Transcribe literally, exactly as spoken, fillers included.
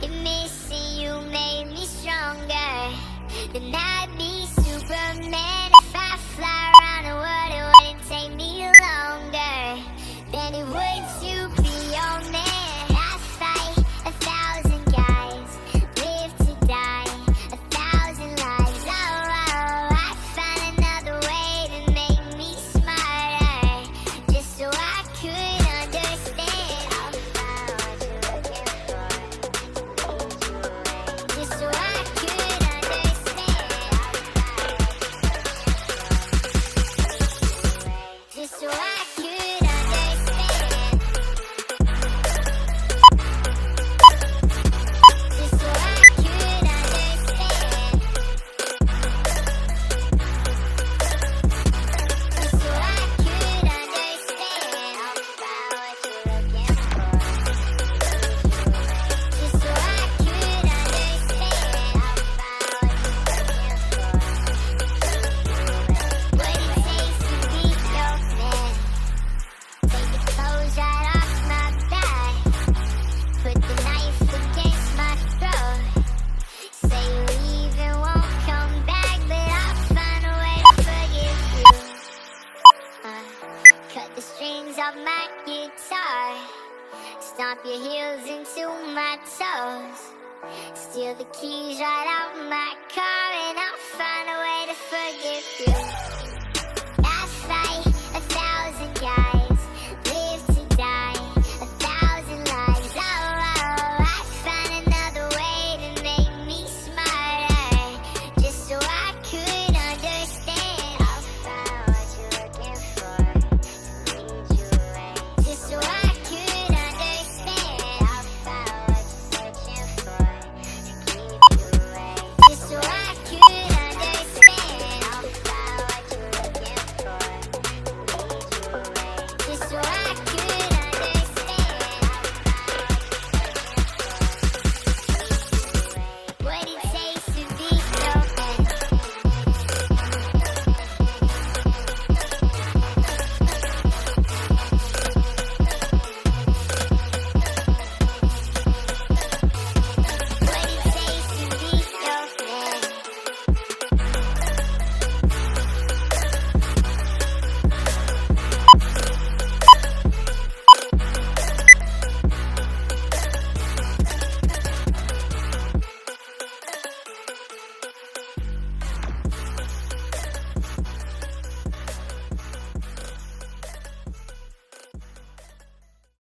If missing you made me stronger, then I'd be Superman. If I fly around the world, it wouldn't take me longer than it would to be your man. I fight a thousand guys, live to die a thousand lives. Oh, oh, I find another way to make me smarter, just so I could. My guitar, stomp your heels into my toes, steal the keys right out my car, and I'll find a way to forgive you.